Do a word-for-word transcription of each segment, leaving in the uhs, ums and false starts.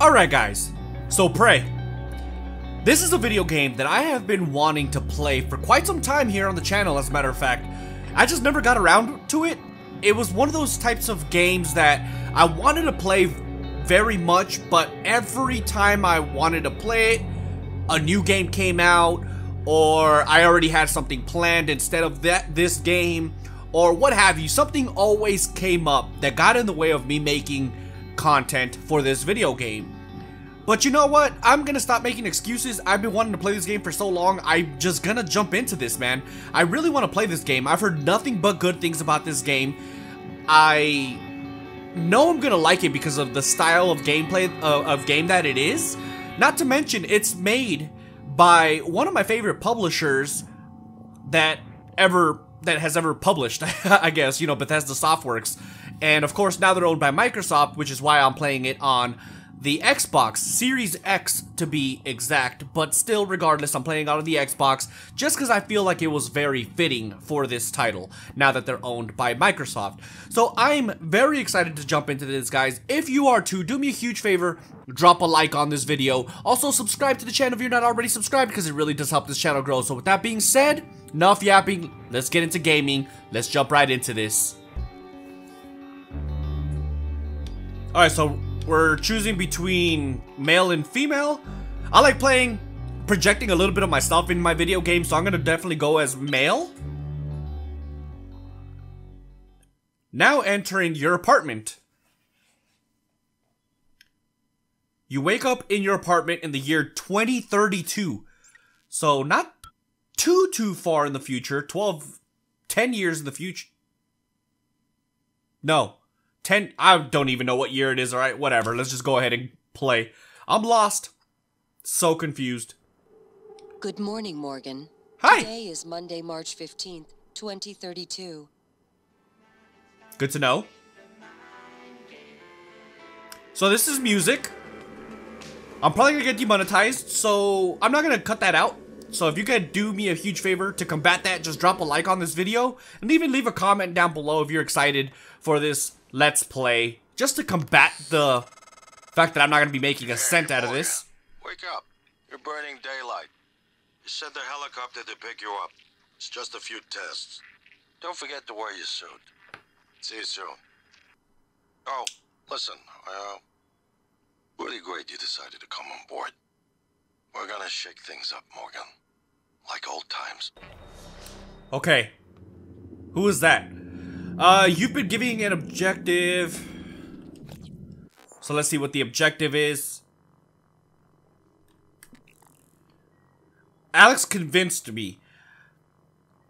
Alright guys, so Prey. This is a video game that I have been wanting to play for quite some time here on the channel, as a matter of fact. I just never got around to it. It was one of those types of games that I wanted to play very much, but every time I wanted to play it, a new game came out, or I already had something planned instead of that this game, or what have you. Something always came up that got in the way of me making content for this video game. But you know what? I'm gonna stop making excuses. I've been wanting to play this game for so long. I'm just gonna jump into this, man. I really want to play this game. I've heard nothing but good things about this game. I know I'm gonna like it because of the style of gameplay uh, of game that it is. Not to mention, it's made by one of my favorite publishers that ever that has ever published. I guess, you know, Bethesda Softworks, and of course now they're owned by Microsoft, which is why I'm playing it on the Xbox Series X to be exact, but still, regardless, I'm playing out of the Xbox just because I feel like it was very fitting for this title now that they're owned by Microsoft. So I'm very excited to jump into this, guys. If you are too, do me a huge favor, drop a like on this video. Also, subscribe to the channel if you're not already subscribed, because it really does help this channel grow. So with that being said, enough yapping, let's get into gaming. Let's jump right into this. Alright, so we're choosing between male and female. I like playing, projecting a little bit of myself in my video game, so I'm gonna definitely go as male. Now entering your apartment. You wake up in your apartment in the year twenty thirty-two. So not too, too far in the future. twelve, ten years in the future. No. ten, I don't even know what year it is, alright, whatever, let's just go ahead and play. I'm lost. So confused. Good morning, Morgan. Hi! Today is Monday, March fifteenth, twenty thirty-two. Good to know. So this is music. I'm probably gonna get demonetized, so I'm not gonna cut that out. So if you could do me a huge favor to combat that, just drop a like on this video, and even leave a comment down below if you're excited for this Let's Play, just to combat the fact that I'm not going to be making a cent out of this. Wake up. You're burning daylight. You sent a helicopter to pick you up. It's just a few tests. Don't forget to wear your suit. See you soon. Oh, listen, uh, really great you decided to come on board. We're going to shake things up, Morgan. Like old times. Okay. Who is that? Uh, you've been giving an objective. So let's see what the objective is. Alex convinced me.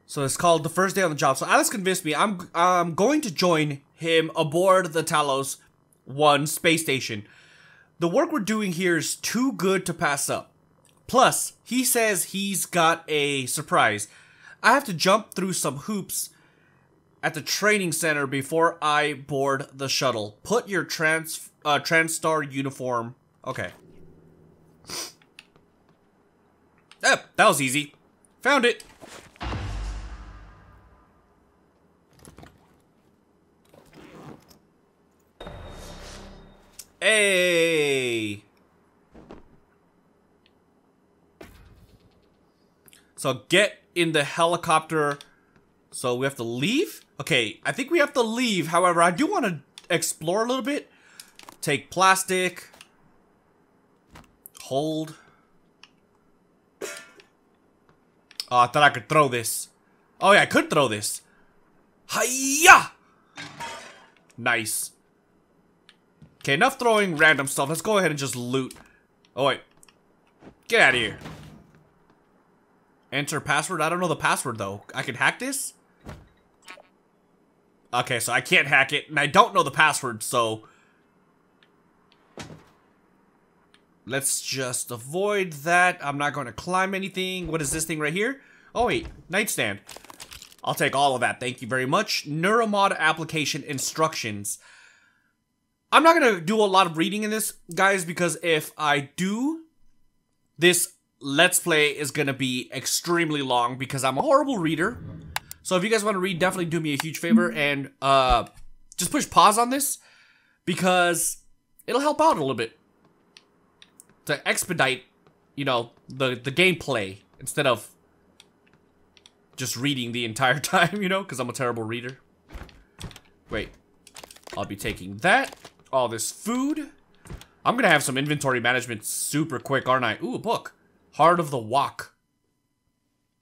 So it's called the first day on the job. So Alex convinced me I'm I'm going to join him aboard the Talos one space station. The work we're doing here is too good to pass up. Plus, he says he's got a surprise. I have to jump through some hoops at the training center before I board the shuttle. Put your trans uh, TranStar uniform. Okay. Yep, that was easy. Found it. Hey. So get in the helicopter. So we have to leave? Okay, I think we have to leave. However, I do want to explore a little bit. Take plastic. Hold. Oh, I thought I could throw this. Oh yeah, I could throw this. Hiya! Nice. Okay, enough throwing random stuff. Let's go ahead and just loot. Oh wait. Get out of here. Enter password. I don't know the password though. I can hack this? Okay, so I can't hack it, and I don't know the password, so let's just avoid that. I'm not going to climb anything. What is this thing right here? Oh wait, nightstand. I'll take all of that. Thank you very much. Neuromod application instructions. I'm not going to do a lot of reading in this, guys, because if I do, this Let's Play is going to be extremely long because I'm a horrible reader. So if you guys want to read, definitely do me a huge favor and uh, just push pause on this because it'll help out a little bit. to expedite, you know, the the gameplay instead of just reading the entire time, you know, because I'm a terrible reader. Wait, I'll be taking that, all this food. I'm gonna have some inventory management super quick, aren't I? Ooh, a book. Heart of the Walk.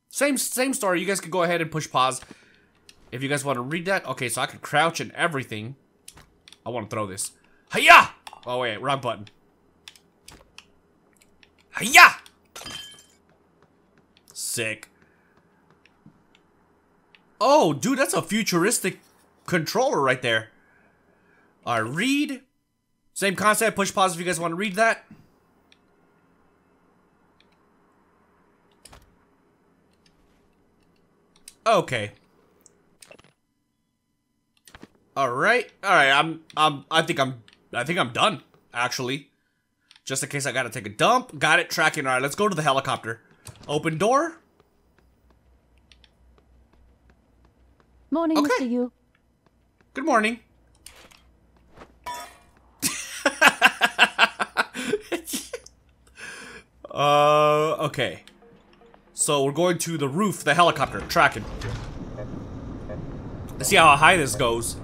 Same, same story. You guys can go ahead and push pause if you guys want to read that. Okay, so I can crouch and everything. I want to throw this. Hiya! Oh wait, wrong button. Hiya! Sick. Oh, dude, that's a futuristic controller right there. All right, read. Same concept. Push pause if you guys want to read that. Okay. All right. All right. I'm. I'm. I think I'm. I think I'm done. Actually, just in case I gotta take a dump. Got it. Tracking. All right. Let's go to the helicopter. Open door. Morning, okay. Mister Yu. Good morning. uh. Okay. So we're going to the roof, the helicopter, tracking. Let's see how high this goes.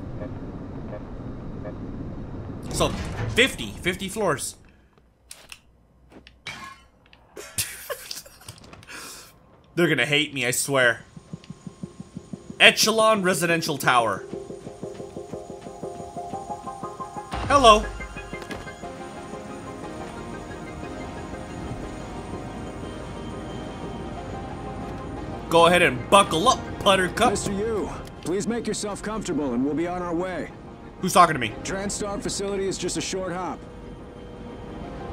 So, fifty, fifty floors. They're gonna hate me, I swear. Echelon Residential Tower. Hello. Go ahead and buckle up, Buttercup. Mister Yu, please make yourself comfortable and we'll be on our way. Who's talking to me? TranStar facility is just a short hop.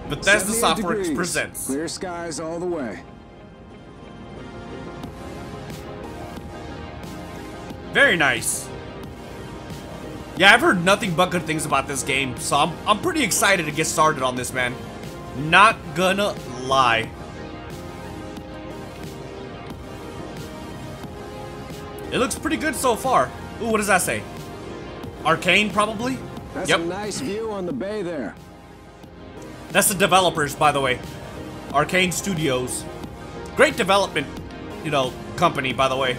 Bethesda Softworks presents. Clear skies all the way. Very nice. Yeah, I've heard nothing but good things about this game, so I'm, I'm pretty excited to get started on this, man. Not gonna lie. It looks pretty good so far. Ooh, what does that say? Arkane, probably? That's yep. A nice view on the bay there. That's the developers, by the way. Arkane Studios. Great development, you know, company, by the way.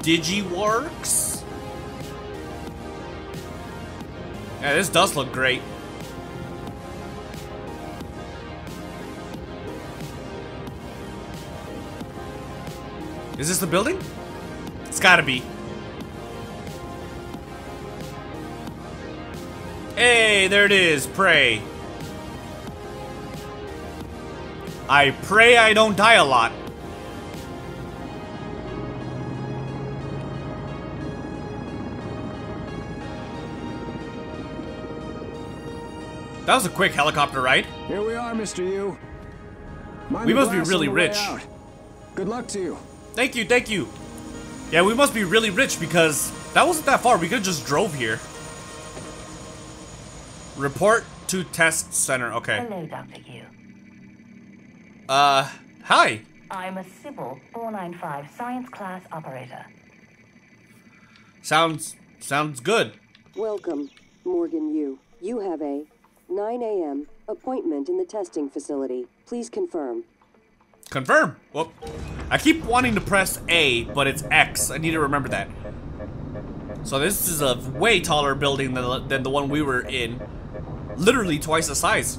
DigiWorks? Yeah, this does look great. Is this the building? It's gotta be. Hey, there it is. Prey. I pray I don't die a lot. That was a quick helicopter ride. Here we are, Mister Yu. We must be really rich. Good luck to you. Thank you, thank you. Yeah, we must be really rich because that wasn't that far. We could have just drove here. Report to test center. Okay. Hello, Doctor Yu. Uh, hi. I'm a Sybil four nine five science class operator. Sounds sounds good. Welcome, Morgan Yu. You have a nine A M appointment in the testing facility. Please confirm. Confirm. Well, I keep wanting to press A, but it's X. I need to remember that. So this is a way taller building than, than the one we were in. Literally twice the size.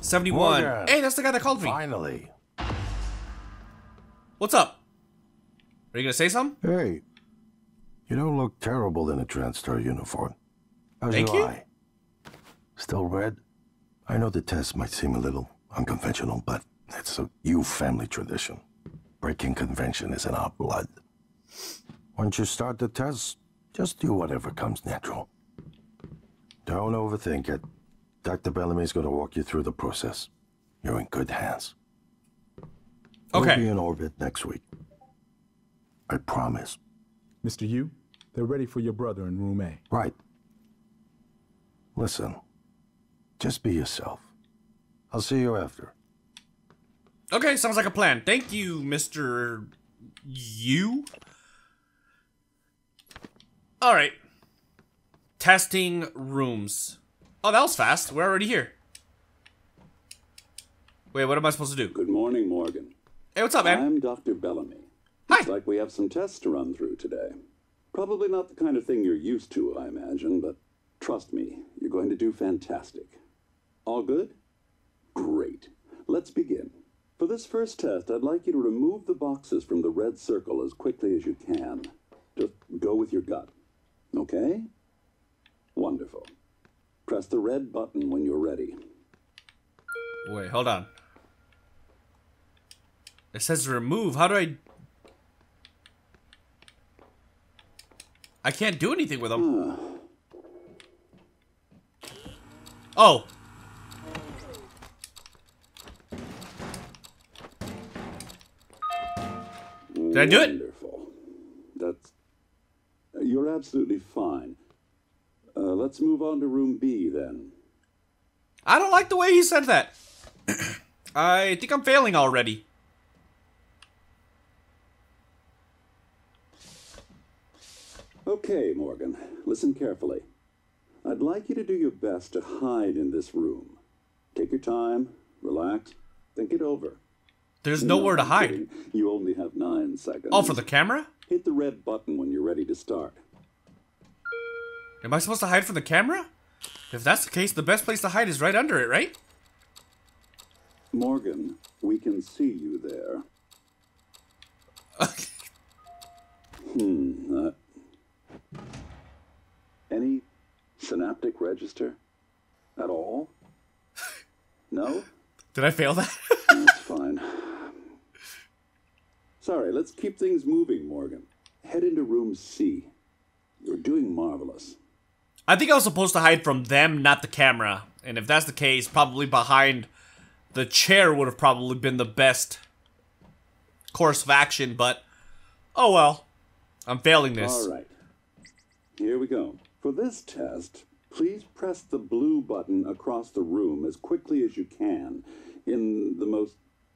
seventy-one. Morgan. Hey, that's the guy that called me. Finally. What's up? Are you gonna say something? Hey, you don't look terrible in a TranStar uniform. How's Thank your you. Eye? Still red? I know the test might seem a little unconventional, but it's a Yu family tradition. Breaking convention is in our blood. Once you start the test, just do whatever comes natural. Don't overthink it. Doctor Bellamy's gonna walk you through the process. You're in good hands. Okay. We'll be in orbit next week. I promise. Mister Yu, they're ready for your brother in room A. Right. Listen. Just be yourself. I'll see you after. Okay, sounds like a plan. Thank you, Mister Yu. All right. Testing rooms. Oh, that was fast. We're already here. Wait, what am I supposed to do? Good morning, Morgan. Hey, what's up, man? I'm Doctor Bellamy. Hi. Looks like we have some tests to run through today. Probably not the kind of thing you're used to, I imagine, but trust me, you're going to do fantastic. All good? Great. Let's begin. For this first test, I'd like you to remove the boxes from the red circle as quickly as you can. Just go with your gut. Okay? Wonderful. Press the red button when you're ready. Wait, hold on. It says remove. How do I... I can't do anything with them. Oh. Did I do it? Wonderful. That's... You're absolutely fine. Uh, let's move on to room B, then. I don't like the way he said that. I think I'm failing already. Okay, Morgan. Listen carefully. I'd like you to do your best to hide in this room. Take your time, relax, think it over. There's nowhere to hide. You only have nine seconds. Oh, for the camera? Hit the red button when you're ready to start. Am I supposed to hide from the camera? If that's the case, the best place to hide is right under it, right? Morgan, we can see you there. hmm, uh, Any synaptic register at all? No? Did I fail that? That's fine. Sorry, let's keep things moving, Morgan. Head into room C. You're doing marvelous. I think I was supposed to hide from them, not the camera. And if that's the case, probably behind the chair would have probably been the best course of action, but oh well. I'm failing this. All right. Here we go. For this test, please press the blue button across the room as quickly as you can in the most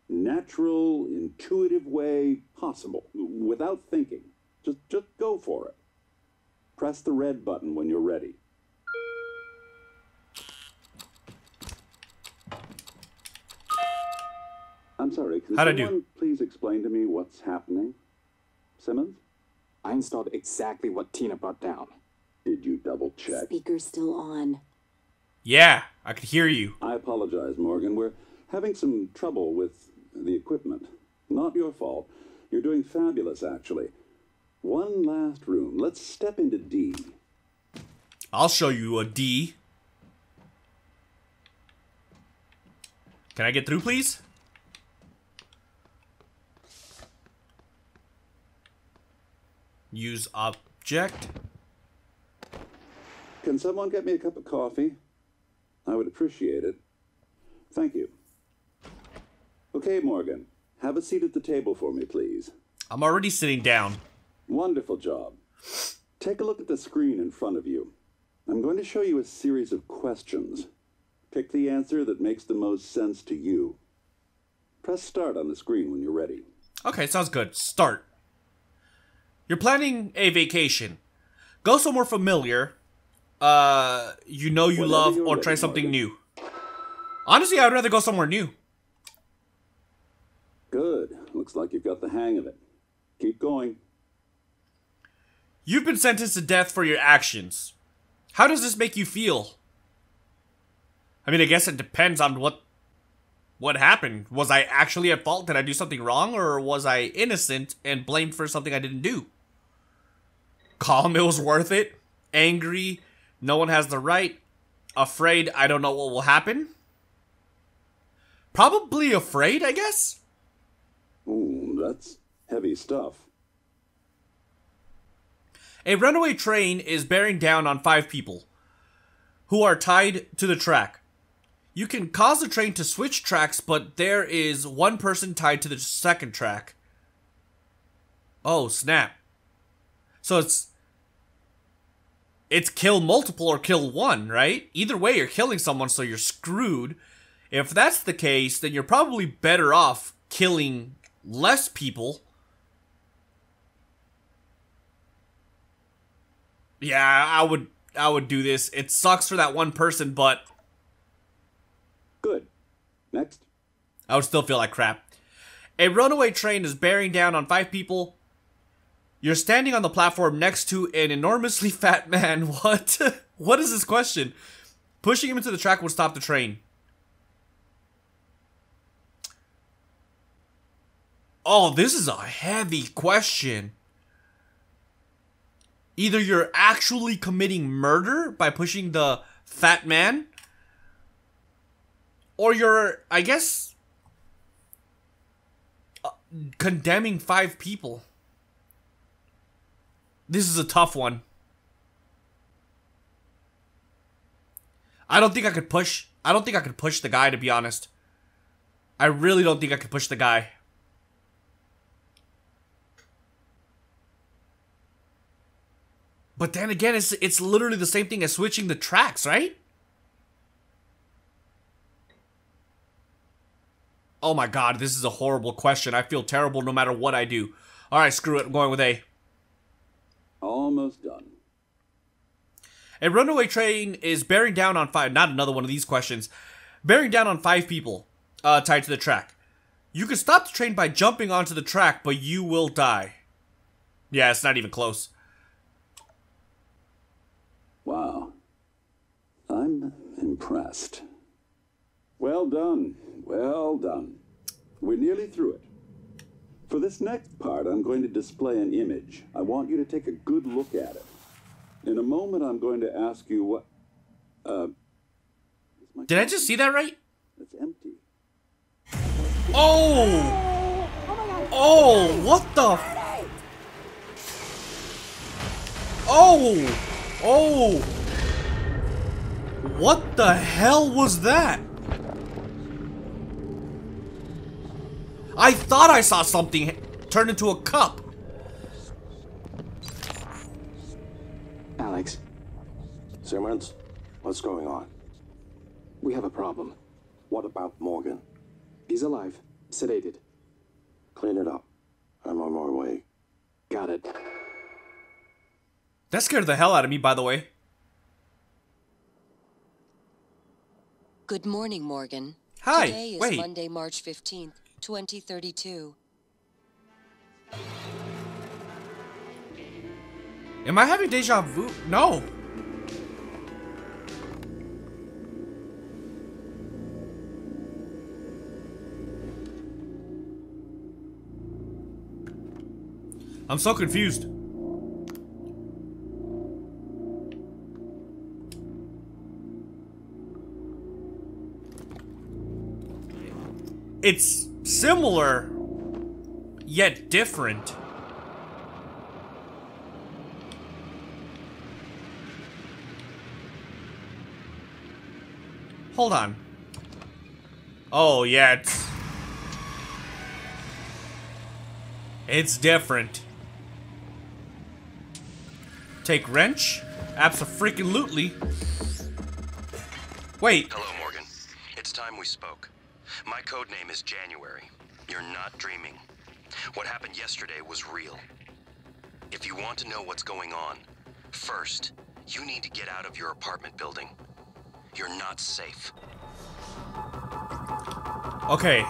natural, intuitive way possible, without thinking. Just, just go for it. Press the red button when you're ready. I'm sorry, can How someone please explain to me what's happening? Simmons? I installed exactly what Tina brought down. Did you double check? Speaker's still on. Yeah, I could hear you. I apologize, Morgan. We're having some trouble with the equipment. Not your fault. You're doing fabulous, actually. One last room. Let's step into D. I'll show you a D. Can I get through, please? Use object. Can someone get me a cup of coffee? I would appreciate it. Thank you. Okay, Morgan. Have a seat at the table for me, please. I'm already sitting down. Wonderful job. Take a look at the screen in front of you. I'm going to show you a series of questions. Pick the answer that makes the most sense to you. Press start on the screen when you're ready. Okay, sounds good. Start. You're planning a vacation. Go somewhere familiar, uh, you know you love, or try something new. Honestly, I'd rather go somewhere new. Good. Looks like you've got the hang of it. Keep going. You've been sentenced to death for your actions. How does this make you feel? I mean, I guess it depends on what what happened. Was I actually at fault? Did I do something wrong? Or was I innocent and blamed for something I didn't do? Calm, it was worth it. Angry, no one has the right. Afraid, I don't know what will happen. Probably afraid, I guess? Ooh, that's heavy stuff. A runaway train is bearing down on five people who are tied to the track. You can cause the train to switch tracks, but there is one person tied to the second track. Oh, snap. So it's... It's kill multiple or kill one, right? Either way, you're killing someone, so you're screwed. If that's the case, then you're probably better off killing less people. Yeah, I would I would do this. It sucks for that one person, but good. Next. I would still feel like crap. A runaway train is bearing down on five people. You're standing on the platform next to an enormously fat man. What? What is this question? Pushing him into the track would stop the train. Oh, this is a heavy question. Either you're actually committing murder by pushing the fat man, or you're, I guess, uh, condemning five people. This is a tough one. I don't think I could push. I don't think I could push the guy, to be honest. I really don't think I could push the guy. But then again, it's it's literally the same thing as switching the tracks, right? Oh my god, this is a horrible question. I feel terrible no matter what I do. Alright, screw it. I'm going with A. Almost done. A runaway train is bearing down on five... Not another one of these questions. Bearing down on five people uh, tied to the track. You can stop the train by jumping onto the track, but you will die. Yeah, it's not even close. Wow. I'm impressed. Well done. Well done. We're nearly through it. For this next part, I'm going to display an image. I want you to take a good look at it. In a moment, I'm going to ask you what... Uh, Did I just see that right? It's empty. Oh! Oh, what the... Oh! Oh! What the hell was that? I thought I saw something turn into a cup. Alex. Simmons, what's going on? We have a problem. What about Morgan? He's alive, sedated. Clean it up. I'm on my way. Got it. That scared the hell out of me, by the way. Good morning, Morgan. Hi. Today is Wait. Monday, March fifteenth. twenty thirty-two. Am I having deja vu? No. I'm so confused. It's similar, yet different. Hold on. Oh, yeah, it's... It's different. Take wrench. Abso-freaking-lutely. Wait. Hello, Morgan. It's time we spoke. My code name is January. You're not dreaming. What happened yesterday was real. If you want to know what's going on, first, you need to get out of your apartment building. You're not safe. Okay.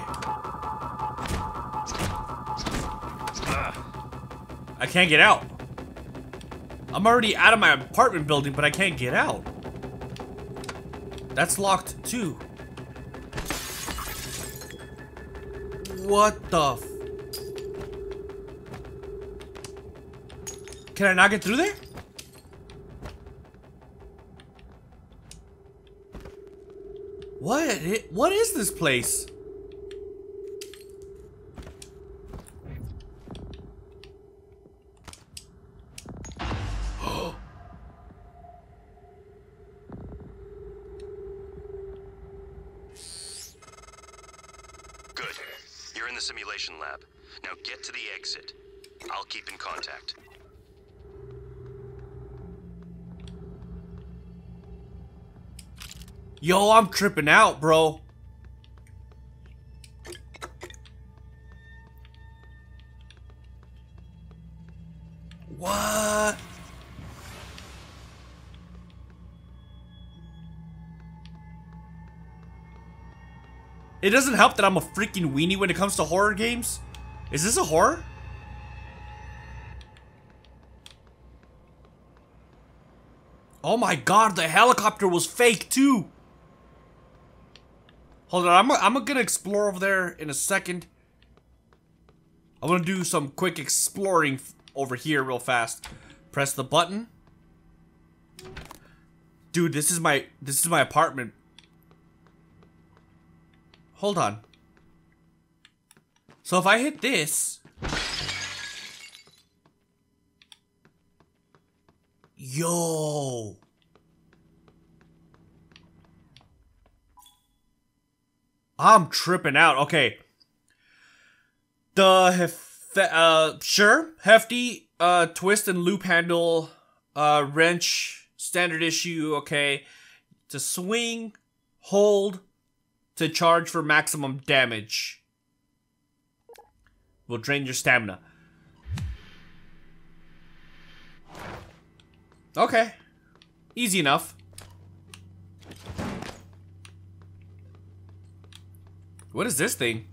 Ugh. I can't get out. I'm already out of my apartment building, but I can't get out. That's locked too. What the f... Can I not get through there? What? What is this place? Yo, I'm tripping out, bro. What? It doesn't help that I'm a freaking weenie when it comes to horror games. Is this a horror? Oh my god, the helicopter was fake too! Hold on, I'm, I'm gonna explore over there in a second. I'm gonna do some quick exploring over here real fast. Press the button. Dude, this is my, this is my apartment. Hold on. So if I hit this... Yo! I'm tripping out. Okay. The hef uh sure hefty uh twist and loop handle uh wrench standard issue. Okay, to swing, hold, to charge for maximum damage. Will drain your stamina. Okay, easy enough. What is this thing?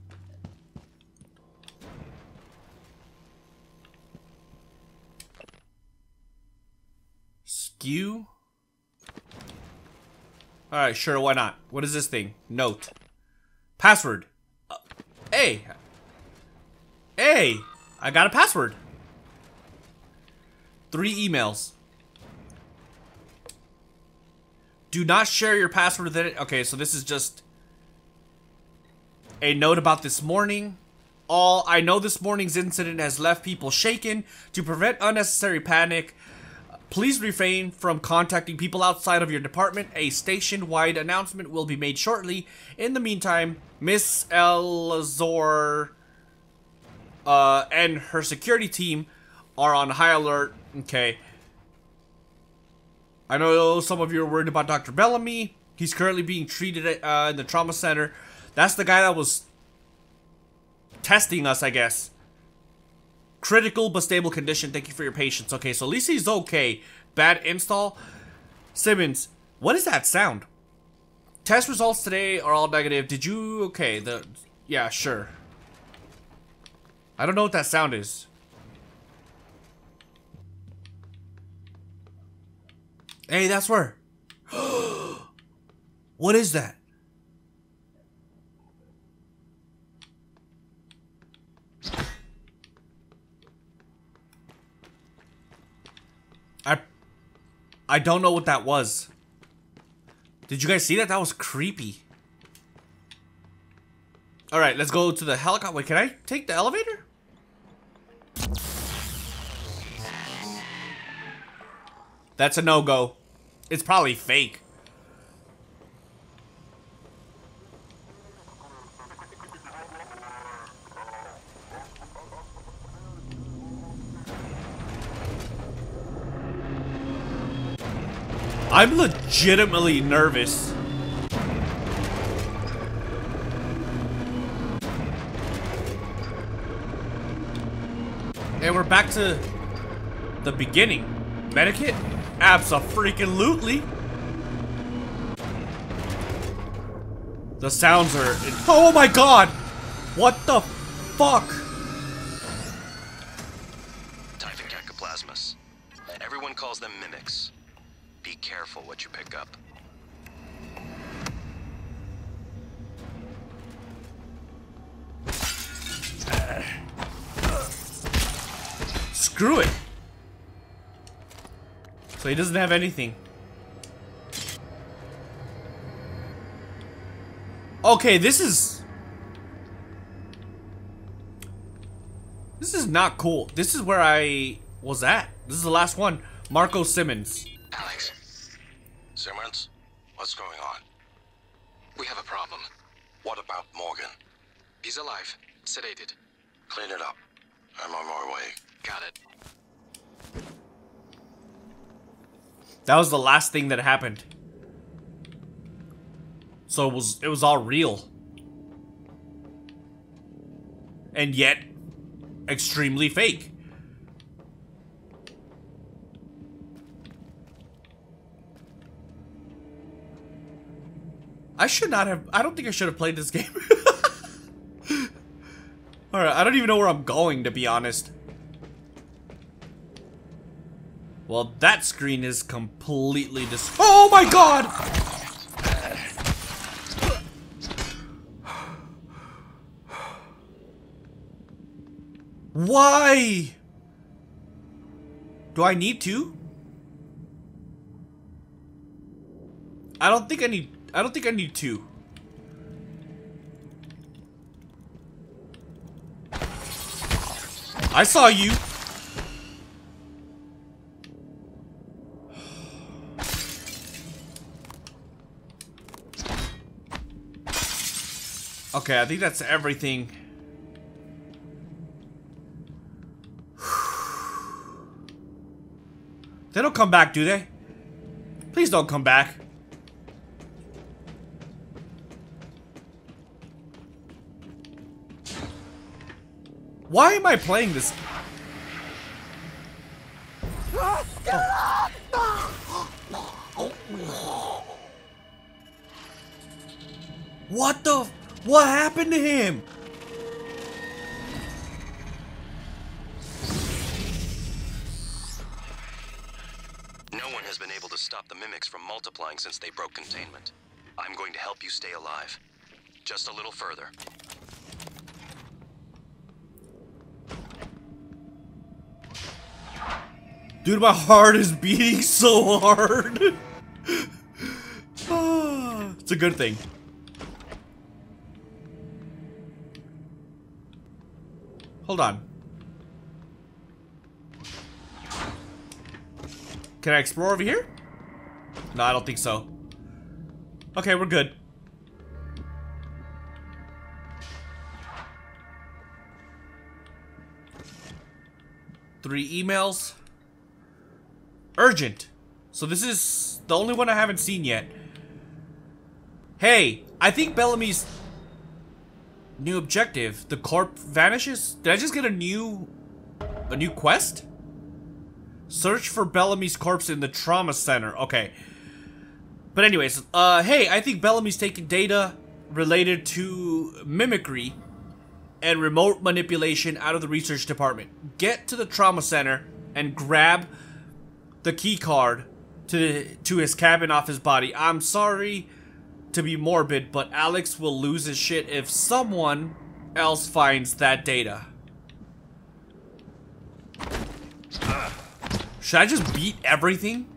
Skew? Alright, sure, why not? What is this thing? Note. Password. Uh, hey! Hey! I got a password! Three emails. Do not share your password with it. Okay, so this is just... a note about this morning. All I know this morning's incident has left people shaken. To prevent unnecessary panic, please refrain from contacting people outside of your department. A station-wide announcement will be made shortly. In the meantime, Miss Elazor uh, and her security team are on high alert. Okay. I know some of you are worried about Doctor Bellamy. He's currently being treated uh, in the trauma center. That's the guy that was testing us, I guess. Critical but stable condition. Thank you for your patience. Okay, so at least he's okay. Bad install. Simmons, what is that sound? Test results today are all negative. Did you... Okay, the... Yeah, sure. I don't know what that sound is. Hey, that's where. What is that? I I don't know what that was. Did you guys see that? That was creepy. Alright, let's go to the helicopter. Wait, can I take the elevator? That's a no-go. It's probably fake. I'm legitimately nervous. And we're back to the beginning. Medikit? Abso-freaking-lutely. The sounds are... Oh my god! What the fuck? Typhon cacoplasmas. Everyone calls them mimics. Be careful what you pick up. Uh, uh. Screw it. So he doesn't have anything. Okay, this is... This is not cool. This is where I was at. This is the last one. Marco Simmons. Alex. Simmons, what's going on? We have a problem. What about Morgan? He's alive, sedated. Clean it up. I'm on my way. Got it. That was the last thing that happened. So it was it was all real. And yet extremely fake. I should not have. I don't think I should have played this game. Alright, I don't even know where I'm going, to be honest. Well, that screen is completely dis- Oh my god! Why? Do I need to? I don't think I need, I don't think I need to. I saw you. Okay, I think that's everything. They don't come back, do they? Please don't come back. Why am I playing this? Oh. What the? What happened to him? No one has been able to stop the mimics from multiplying since they broke containment. I'm going to help you stay alive. Just a little further. Dude, my heart is beating so hard. It's a good thing. Hold on. Can I explore over here? No, I don't think so. Okay, we're good. Three emails. Urgent. So this is the only one I haven't seen yet. Hey, I think Bellamy's new objective. The corp vanishes? Did I just get a new... a new quest? Search for Bellamy's corpse in the trauma center. Okay. But anyways, uh, hey, I think Bellamy's taking data related to mimicry and remote manipulation out of the research department. Get to the trauma center and grab the key card to, to his cabin off his body. I'm sorry to be morbid, but Alex will lose his shit if someone else finds that data. Ugh. Should I just beat everything?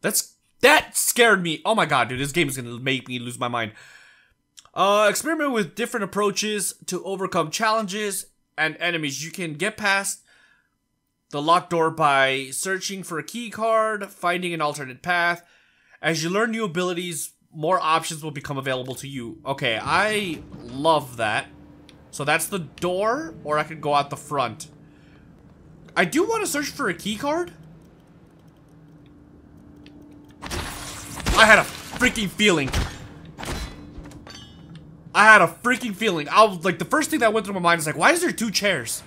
That's, that scared me. Oh my god, dude, this game is gonna make me lose my mind. Uh, experiment with different approaches to overcome challenges and enemies. You can get past the locked door by searching for a key card, finding an alternate path. As you learn new abilities, more options will become available to you. Okay, I love that. So that's the door, or I could go out the front. I do want to search for a key card. I had a freaking feeling. I had a freaking feeling. I was like, the first thing that went through my mind is like, why is there two chairs?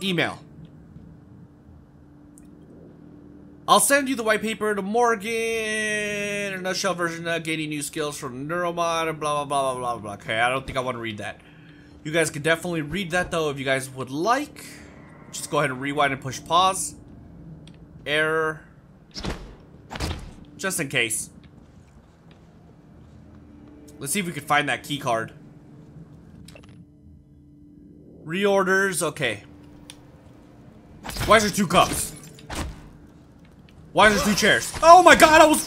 Email. I'll send you the white paper to Morgan. A nutshell version of gaining new skills from Neuromod and blah, blah, blah, blah, blah, blah. Okay, I don't think I want to read that. You guys can definitely read that though if you guys would like. Just go ahead and rewind and push pause. Error. Just in case. Let's see if we can find that key card. Reorders, okay. Why is there two cups? Why is there two chairs? Oh my god, I was...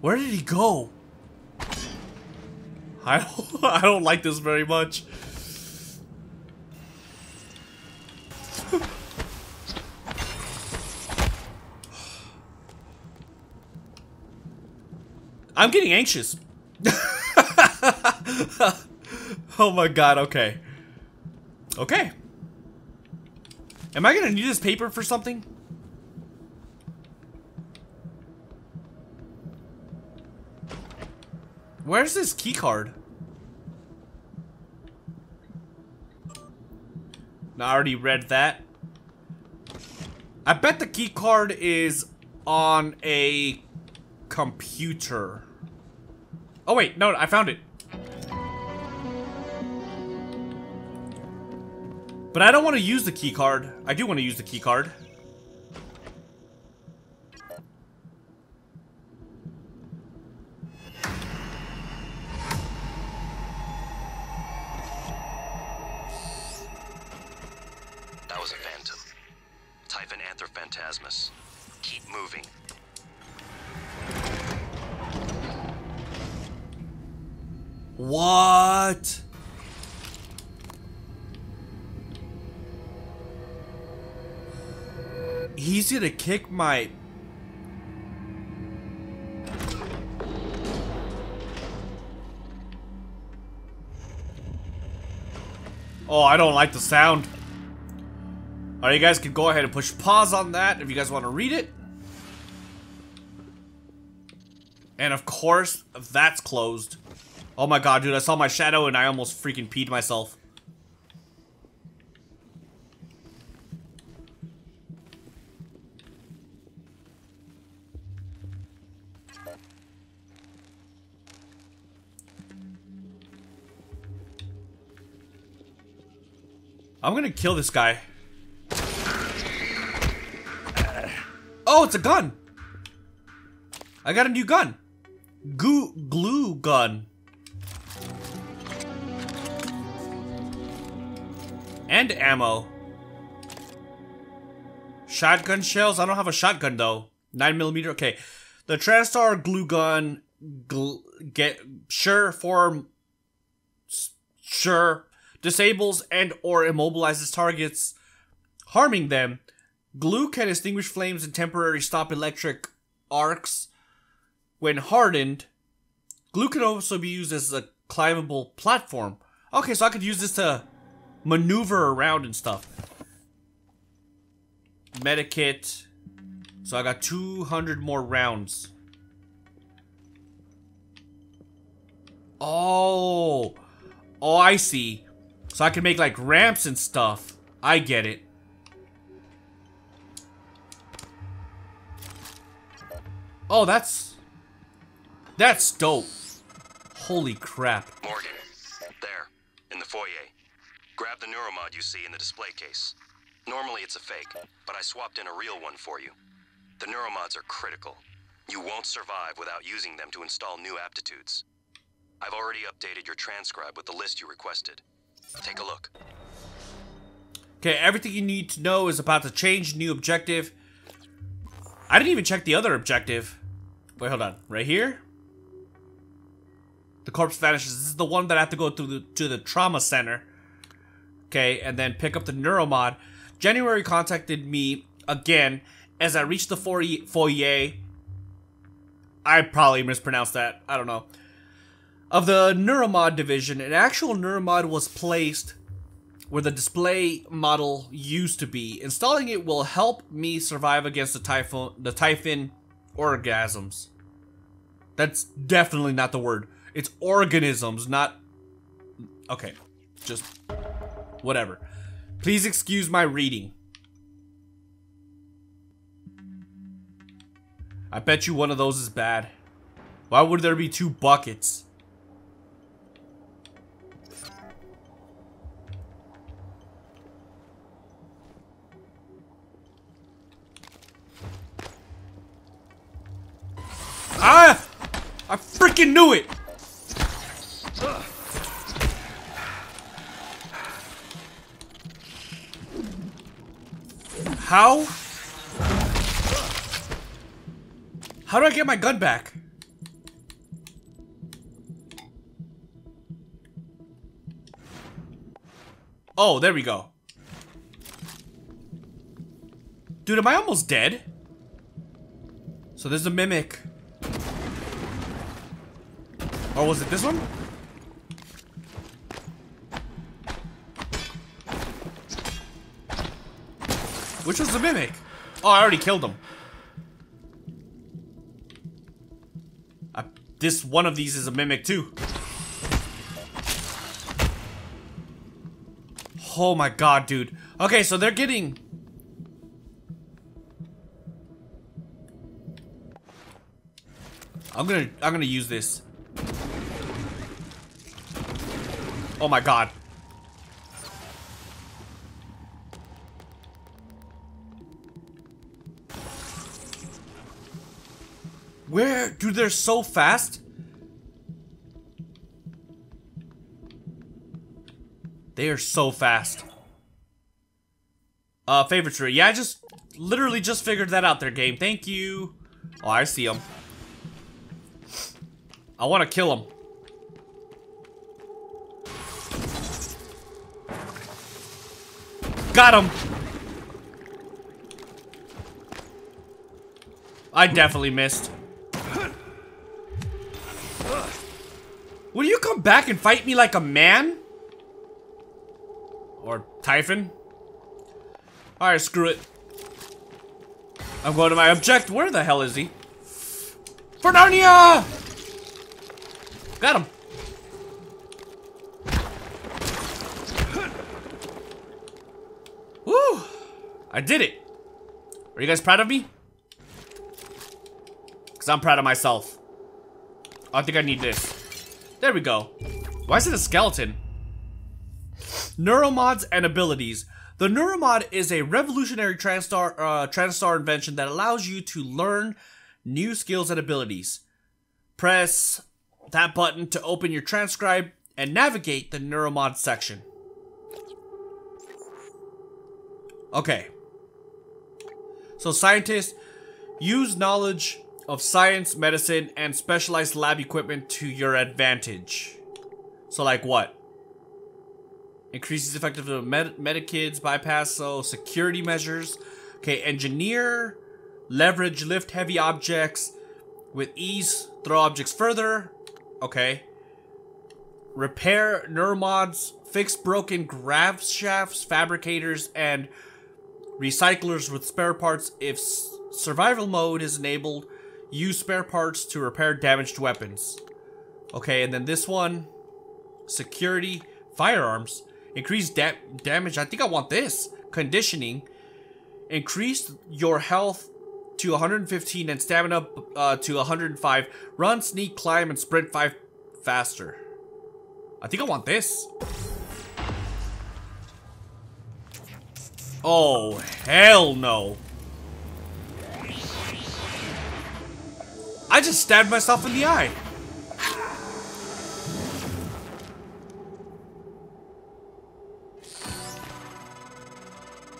Where did he go? I don't, I don't like this very much. I'm getting anxious. Oh my god, okay. Okay. Am I gonna need this paper for something? Where's this key card? No, I already read that. I bet the key card is on a computer. Oh wait, no, I found it. But I don't want to use the key card. I do want to use the key card. That was a phantom. Typhon Antherphantasmus. Keep moving. What? He's gonna kick my... Oh, I don't like the sound. Alright, you guys can go ahead and push pause on that if you guys want to read it. And of course, that's closed. Oh my god, dude, I saw my shadow and I almost freaking peed myself. I'm gonna kill this guy. Oh, it's a gun! I got a new gun. Goo glue gun. And ammo. Shotgun shells? I don't have a shotgun though. nine millimeter? Okay. The TranStar glue gun. Gl get sure form. Sure. Disables and or immobilizes targets, harming them. Glue can extinguish flames and temporarily stop electric arcs when hardened. Glue can also be used as a climbable platform. Okay, so I could use this to maneuver around and stuff. Medikit. So I got two hundred more rounds. Oh. Oh, I see. So I can make like ramps and stuff. I get it. Oh, that's... That's dope. Holy crap. Morgan, there, in the foyer. Grab the Neuromod you see in the display case. Normally it's a fake, but I swapped in a real one for you. The Neuromods are critical. You won't survive without using them to install new aptitudes. I've already updated your transcribe with the list you requested. Take a look. Okay, everything you need to know is about the change, new objective. I didn't even check the other objective. Wait, hold on. Right here? The corpse vanishes. This is the one that I have to go to the, to the trauma center. Okay, and then pick up the Neuromod. January contacted me again as I reached the foyer. I probably mispronounced that. I don't know. Of the Neuromod division, an actual Neuromod was placed where the display model used to be. Installing it will help me survive against the Typhon, the Typhon orgasms. That's definitely not the word. It's organisms, not... Okay, just... Whatever. Please excuse my reading. I bet you one of those is bad. Why would there be two buckets? Ah! I freaking knew it! How? How do I get my gun back? Oh, there we go. Dude, am I almost dead? So there's a mimic. Or was it this one? Which was the mimic? Oh, I already killed him. I this one of these is a mimic too. Oh my god, dude. Okay, so they're getting... I'm gonna, I'm gonna use this. Oh my god. Where? Dude, they're so fast. They are so fast. Uh, favorite tree. Yeah, I just literally just figured that out there, game. Thank you. Oh, I see them. I want to kill them. Got him. I definitely missed. Will you come back and fight me like a man? Or Typhon? Alright, screw it. I'm going to my object. Where the hell is he? Fernania! Got him. Woo! I did it. Are you guys proud of me? Because I'm proud of myself. I think I need this. There we go. Why is it a skeleton? Neuromods and abilities. The Neuromod is a revolutionary TranStar, uh, TranStar invention that allows you to learn new skills and abilities. Press that button to open your transcribe and navigate the Neuromod section. Okay. So scientists use knowledge of science, medicine, and specialized lab equipment to your advantage. So like what? Increases effectiveness of med medikits, bypass, so security measures. Okay, engineer, leverage, lift heavy objects with ease, throw objects further. Okay. Repair neuromods, fix broken grav shafts, fabricators, and recyclers with spare parts. If survival mode is enabled, use spare parts to repair damaged weapons. Okay, and then this one, security, firearms. Increase da damage. I think I want this. Conditioning. Increase your health to one hundred fifteen and stamina uh, to one hundred five. Run, sneak, climb, and sprint five faster. I think I want this. Oh, hell no. I just stabbed myself in the eye.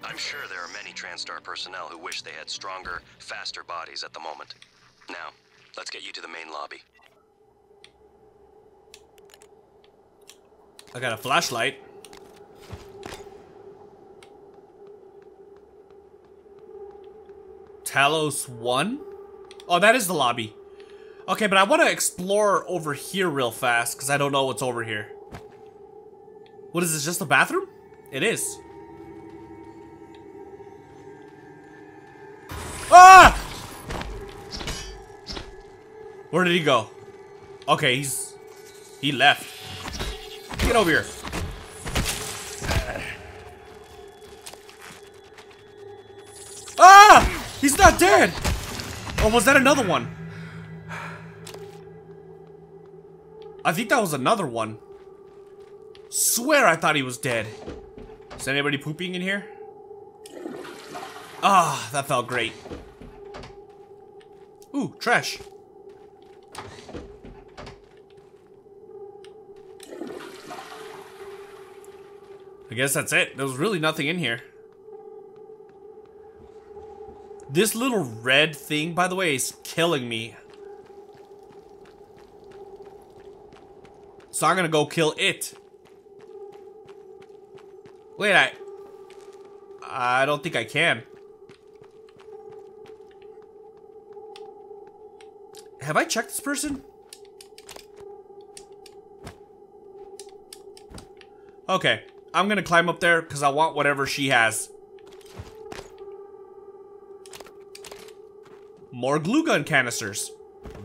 I'm sure there are many TranStar personnel who wish they had stronger, faster bodies at the moment. Now, let's get you to the main lobby. I got a flashlight. Talos one? Oh, that is the lobby. Okay, but I want to explore over here real fast because I don't know what's over here. What is this, just the bathroom? It is. Ah! Where did he go? Okay, he's... He left. Get over here. Ah! He's not dead! Or was that another one? I think that was another one. Swear I thought he was dead. Is anybody pooping in here? Ah, that felt great. Ooh, trash. I guess that's it. There was really nothing in here. This little red thing, by the way, is killing me. So I'm gonna go kill it. Wait, I... I don't think I can. Have I checked this person? Okay, I'm gonna climb up there because I want whatever she has. More glue gun canisters.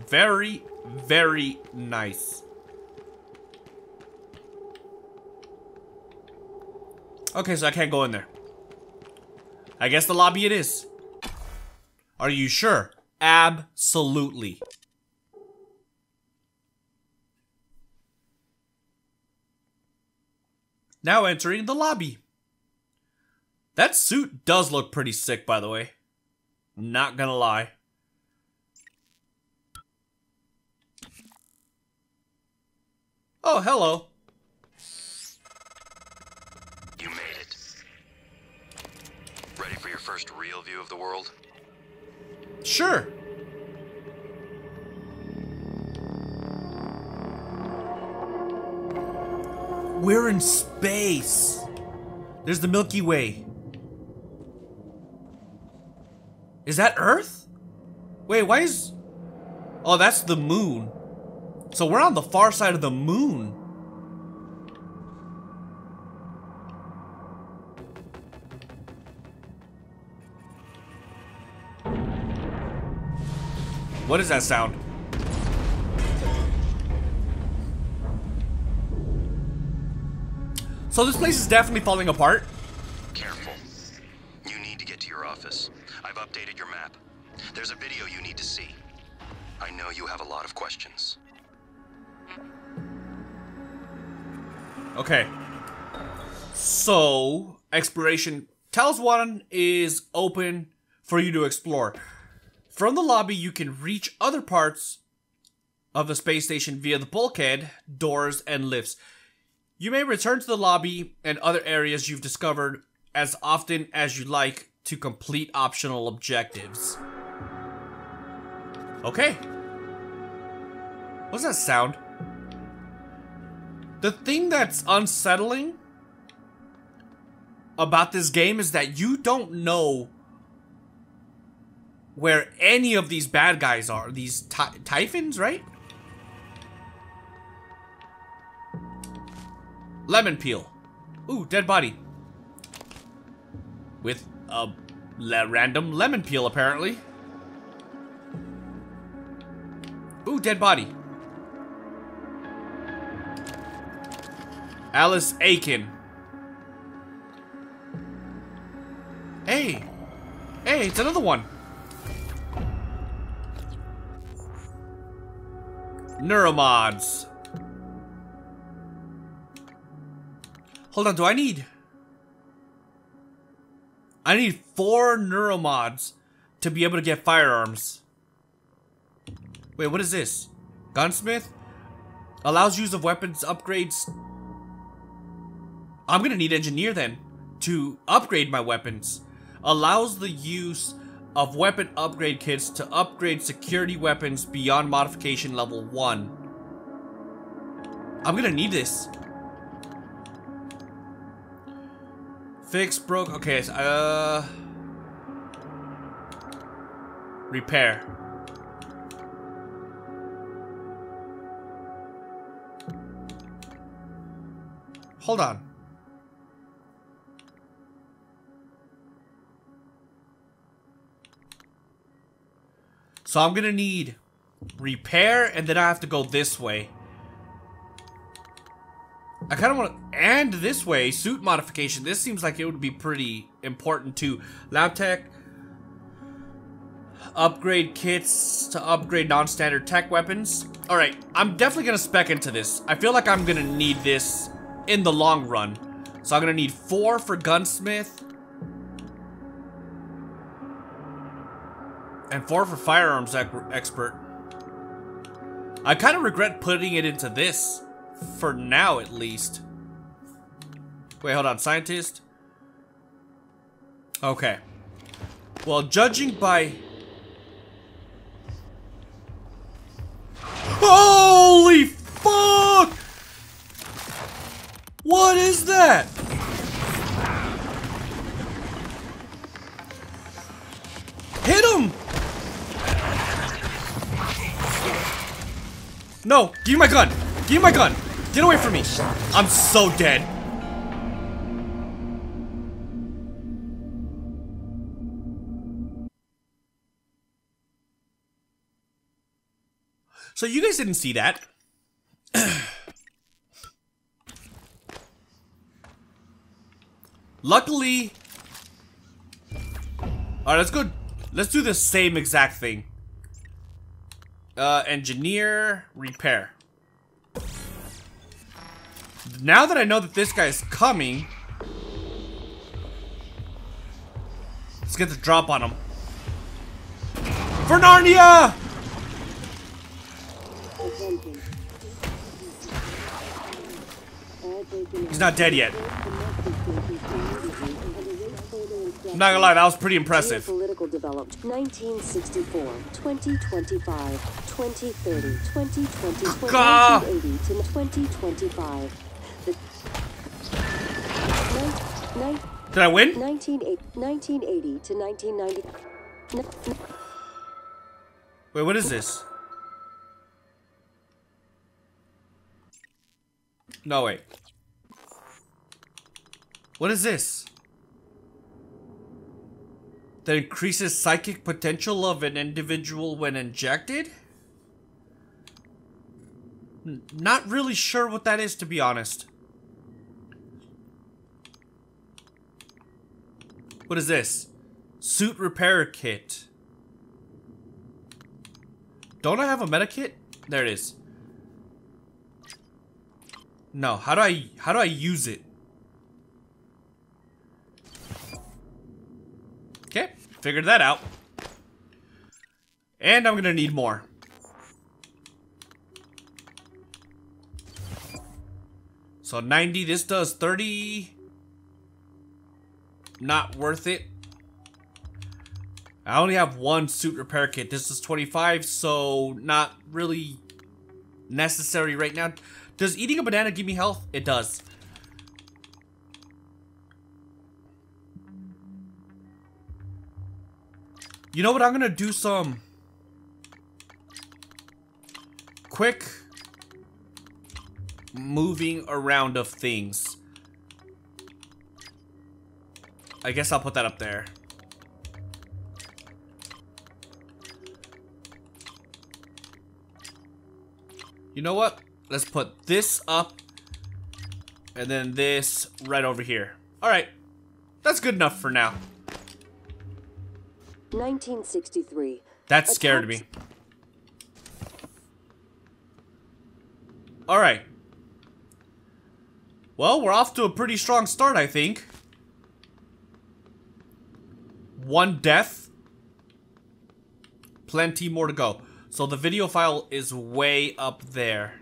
Very Very nice. Okay, so I can't go in there. I guess the lobby it is. Are you sure? Absolutely. Now entering the lobby. That suit does look pretty sick, by the way. Not gonna lie. Oh, hello. You made it. Ready for your first real view of the world? Sure. We're in space. There's the Milky Way. Is that Earth? Wait, why is... Oh, that's the moon. So we're on the far side of the moon. What is that sound? So this place is definitely falling apart. Careful. You need to get to your office. I've updated your map. There's a video you need to see. I know you have a lot of questions. Okay. So, exploration. Talos one is open for you to explore. From the lobby, you can reach other parts of the space station via the bulkhead, doors, and lifts. You may return to the lobby and other areas you've discovered as often as you like to complete optional objectives. Okay. What's that sound? The thing that's unsettling about this game is that you don't know where any of these bad guys are. These ty- Typhons, right? Lemon peel. Ooh, dead body. With a le- random lemon peel, apparently. Ooh, dead body. Alice Aiken. Hey. Hey, it's another one. Neuromods. Hold on, do I need... I need four neuromods to be able to get firearms. Wait, what is this? Gunsmith? Allows use of weapons upgrades. I'm gonna need engineer then to upgrade my weapons. Allows the use of weapon upgrade kits to upgrade security weapons beyond modification level one. I'm gonna need this. Fix, broke, okay, so, uh... repair. Hold on. So I'm gonna need repair, and then I have to go this way. I kind of want to end this way. Suit modification. This seems like it would be pretty important too. Lab tech. Upgrade kits to upgrade non-standard tech weapons. Alright, I'm definitely going to spec into this. I feel like I'm going to need this in the long run. So I'm going to need four for gunsmith. And four for firearms expert. I kind of regret putting it into this. For now, at least. Wait, hold on. Scientist? Okay. Well, judging by... Holy fuck! What is that? Hit him! No, give me my gun. Give me my gun. Get away from me! I'm so dead. So you guys didn't see that. Luckily... Alright, let's go... Let's do the same exact thing. Uh, engineer, repair. Now that I know that this guy is coming... Let's get the drop on him. For Narnia! He's not dead yet. I'm not gonna lie, that was pretty impressive. Political developed nineteen sixty-four, twenty twenty-five, twenty thirty, twenty twenty, twenty eighty to twenty twenty-five. Did I win? nineteen eighty to nineteen ninety. Wait, what is this? No, wait. What is this? That increases psychic potential of an individual when injected? N- not really sure what that is, to be honest. What is this? Suit repair kit. Don't I have a medikit? There it is. No, how do I, how do I use it? Okay, figured that out. And I'm gonna need more. So ninety, this does thirty. Not worth it. I only have one suit repair kit. This is twenty-five, so not really necessary right now. Does eating a banana give me health? It does. You know what? I'm gonna do some quick moving around of things. I guess I'll put that up there. You know what? Let's put this up and then this right over here. All right, that's good enough for now. nineteen sixty-three. That scared me. All right. Well, we're off to a pretty strong start, I think. One death. Plenty more to go. So the video file is way up there.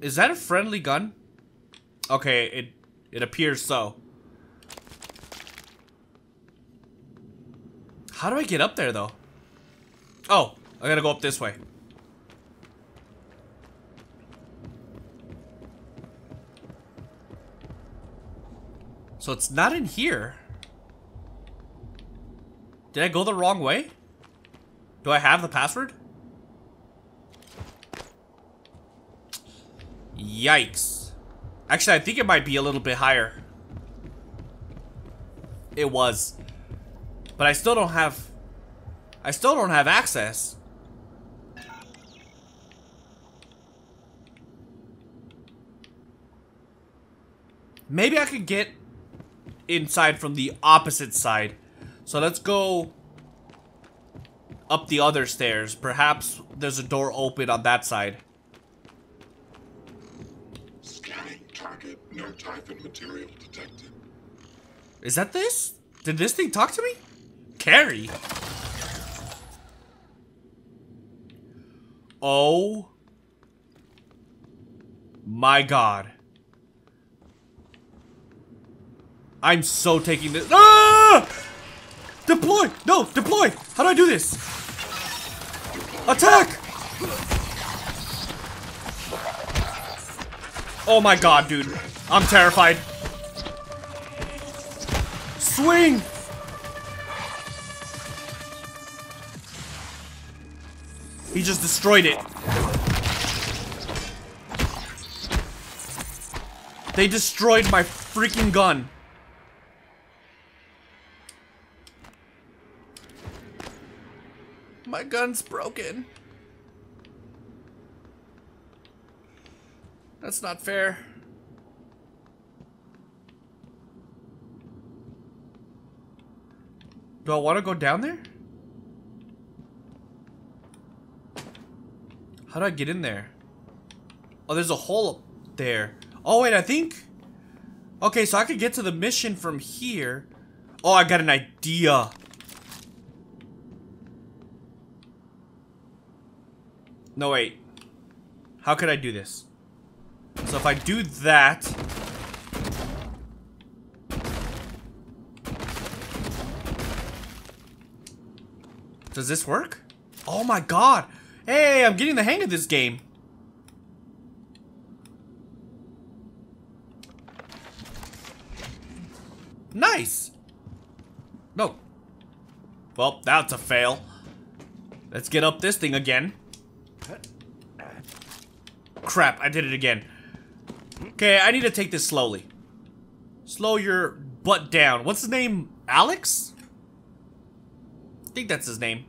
Is that a friendly gun? Okay, it it appears so. How do I get up there though? Oh, I gotta go up this way. So it's not in here. Did I go the wrong way? Do I have the password? Yikes. Actually, I think it might be a little bit higher. It was. But I still don't have... I still don't have access. Maybe I could get inside from the opposite side. So let's go up the other stairs. Perhaps there's a door open on that side. No Typhon material detected. Is that this? Did this thing talk to me? Carrie. Oh. My God. I'm so taking this. Ah! Deploy. No, deploy. How do I do this? Attack. Oh my God, dude. I'm terrified. Swing! He just destroyed it. They destroyed my freaking gun. that gun's broken. That's not fair. Do I want to go down there? How do I get in there? Oh, there's a hole up there. Oh, wait, I think... Okay, so I could get to the mission from here. Oh, I got an idea. No, wait. How could I do this? So if I do that... Does this work? Oh my god! Hey, I'm getting the hang of this game! Nice! No. Well, that's a fail. Let's get up this thing again. Crap, I did it again. Okay, I need to take this slowly. Slow your butt down. What's his name? Alex? I think that's his name.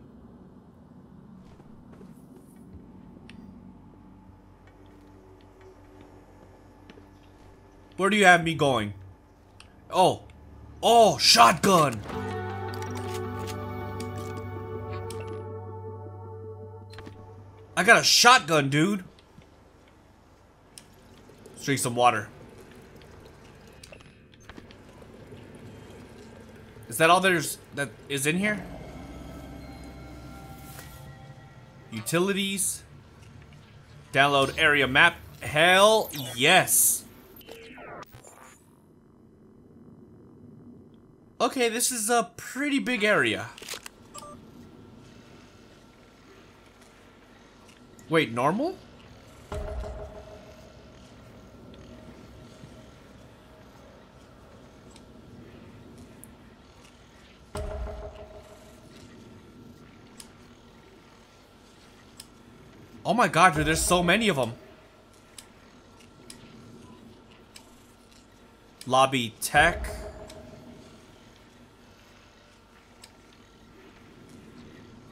Where do you have me going? Oh. Oh, shotgun! I got a shotgun, dude. Let's drink some water. Is that all there's that is in here? Utilities. Download area map. Hell yes. Okay, this is a pretty big area. Wait, normal? Oh my god, dude, there's so many of them. Lobby tech.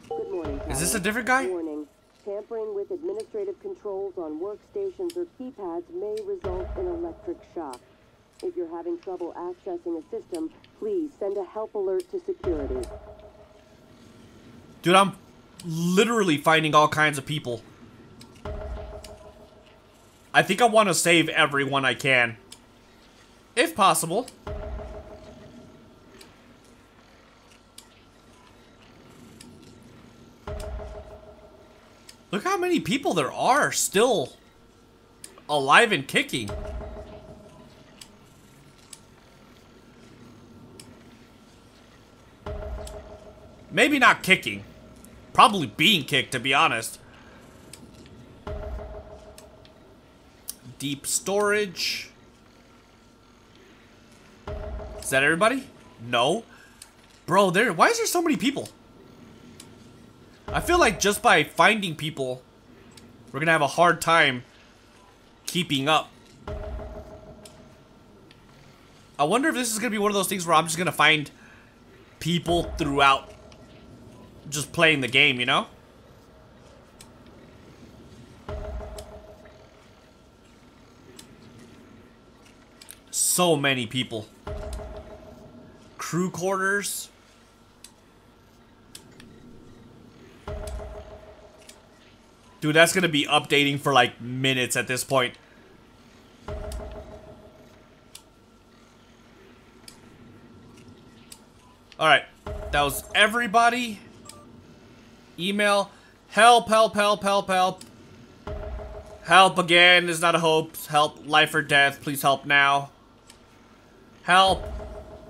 Good morning, Tyler. Is this a different guy? Warning. Tampering with administrative controls on workstations or keypads may result in electric shock. If you're having trouble accessing a system, please send a help alert to security. Dude, I'm literally finding all kinds of people. I think I want to save everyone I can. If possible. Look how many people there are still alive and kicking. Maybe not kicking. Probably being kicked, to be honest. Deep storage. Is that everybody? No. Bro, there. Why is there so many people? I feel like just by finding people, we're gonna have a hard time keeping up. I wonder if this is gonna be one of those things where I'm just gonna find people throughout just playing the game, you know? So many people. Crew quarters. Dude, that's gonna be updating for like minutes at this point. Alright, that was everybody. Email. Help, help, help, help, help. Help again is not a hope. Help, life or death. Please help now. Help.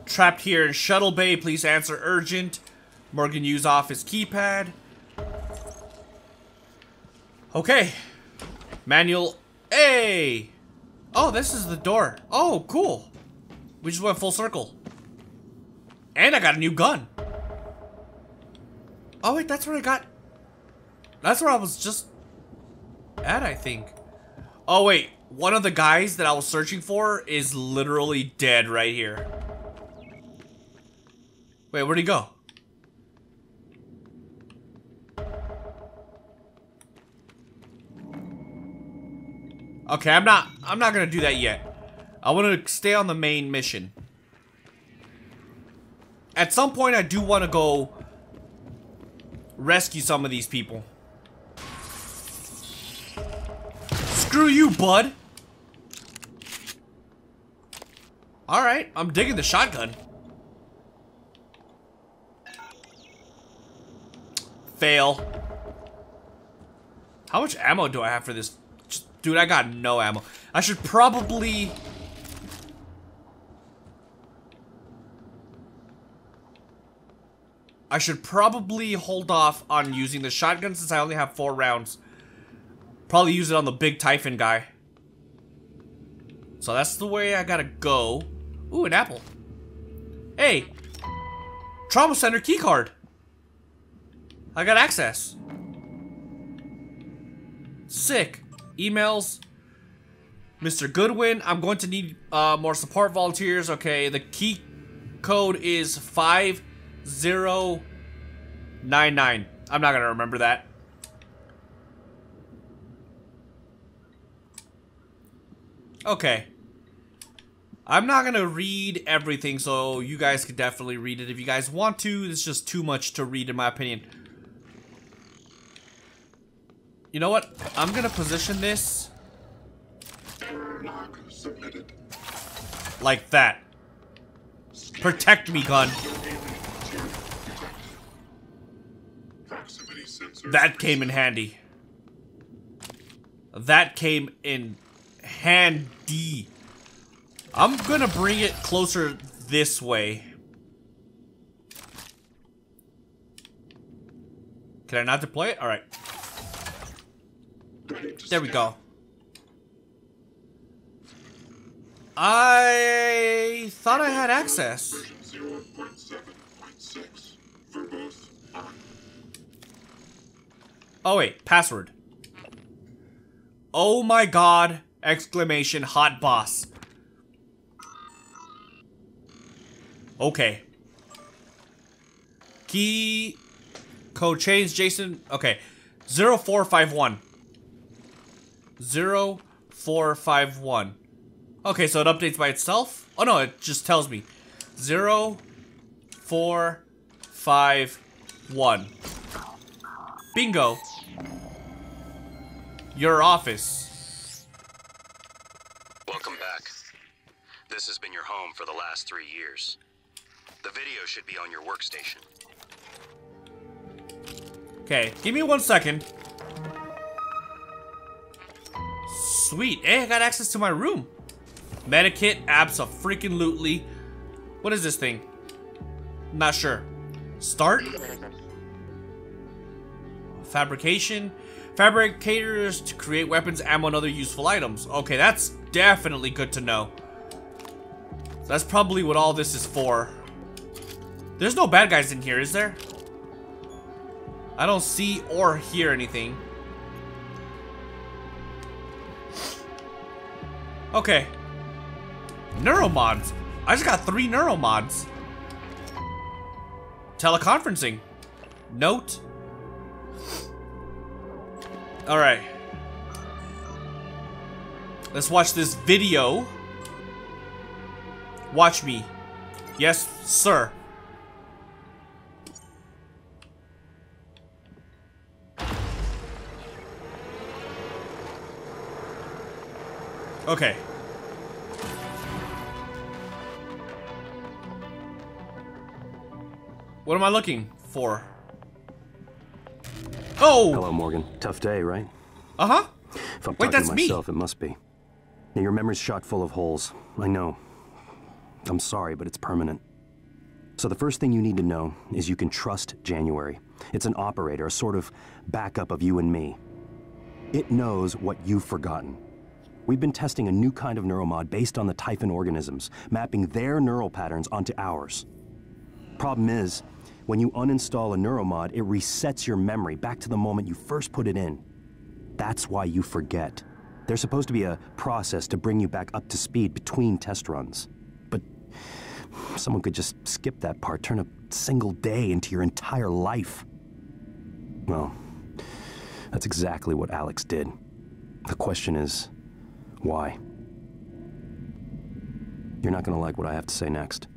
Trapped here in shuttle bay. Please answer urgent. Morgan Yu's off his keypad. Okay. Manual A. Oh, this is the door. Oh, cool. We just went full circle. And I got a new gun. Oh wait, that's where I got... That's where I was just at, I think. Oh wait, one of the guys that I was searching for is literally dead right here. Wait, where'd he go? Okay, I'm not I'm not gonna do that yet. I want to stay on the main mission. At some point I do want to go rescue some of these people. Screw you, bud. Alright, I'm digging the shotgun. Fail. How much ammo do I have for this? Dude, I got no ammo. I should probably... I should probably hold off on using the shotgun since I only have four rounds. Probably use it on the big Typhon guy. So that's the way I gotta go. Ooh, an apple. Hey! Trauma Center keycard! I got access. Sick. Emails. Mister Goodwin, I'm going to need uh, more support volunteers. Okay, the key code is five zero nine nine. I'm not gonna remember that. Okay. I'm not gonna read everything, so you guys could definitely read it if you guys want to. It's just too much to read in my opinion. You know what? I'm gonna position this like that. Protect me, gun. That came in handy. That came in handy. I'm gonna bring it closer this way. Can I not deploy it? Alright. There we go. I thought I had access. Oh wait, password. Oh my god, exclamation, hot boss. Okay. Key code change, Jason. Okay. zero four five one. zero four five one. Okay, so it updates by itself? Oh no, it just tells me. zero four five one. Bingo. Your office. Welcome back. This has been your home for the last three years. The video should be on your workstation. Okay, give me one second. Sweet. Hey, I got access to my room. Medikit, abso-freaking-lutely. What is this thing? Not sure. Start. Fabrication. Fabricators to create weapons, ammo, and other useful items. Okay, that's definitely good to know. That's probably what all this is for. There's no bad guys in here, is there? I don't see or hear anything. Okay. Neuromods. I just got three neuromods. Teleconferencing. Note. Alright. Let's watch this video. Watch me. Yes, sir. Okay. What am I looking for? Oh! Hello, Morgan. Tough day, right? Uh-huh. If I'm Wait, talking that's to myself, me. It must be. And your memory's shot full of holes. I know. I'm sorry, but it's permanent. So the first thing you need to know is you can trust January. It's an operator, a sort of backup of you and me. It knows what you've forgotten. We've been testing a new kind of neuromod based on the Typhon organisms, mapping their neural patterns onto ours. Problem is, when you uninstall a neuromod, it resets your memory back to the moment you first put it in. That's why you forget. There's supposed to be a process to bring you back up to speed between test runs. But someone could just skip that part, turn a single day into your entire life. Well, that's exactly what Alex did. The question is, Why? You're not gonna like what I have to say next.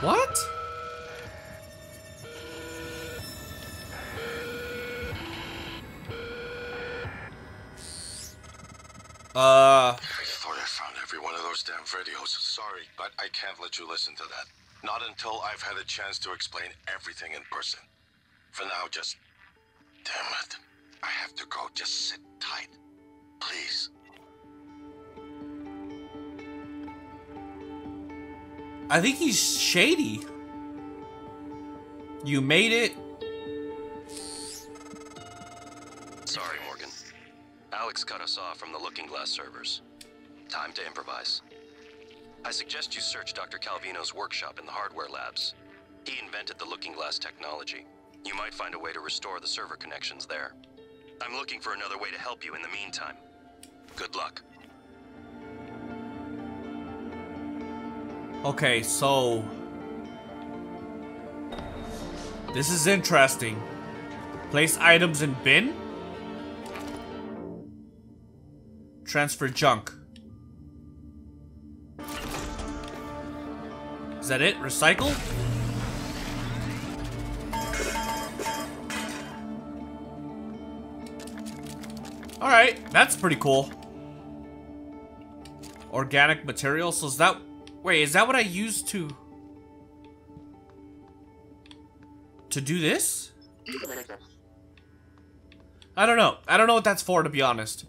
What? Uh... I thought I found every one of those damn videos. Sorry, but I can't let you listen to that. Not until I've had a chance to explain everything in person. For now, just... Damn it. I have to go. Just sit tight. Please. I think he's shady. You made it. Sorry, Morgan. Alex cut us off from the Looking Glass servers. Time to improvise. I suggest you search Doctor Calvino's workshop in the hardware labs. He invented the Looking Glass technology. You might find a way to restore the server connections there. I'm looking for another way to help you in the meantime. Good luck. Okay, so... This is interesting. Place items in bin? Transfer junk. Is that it? Recycle? Alright, that's pretty cool. Organic material, so is that... Wait, is that what I used to... to do this? I don't know. I don't know what that's for, to be honest.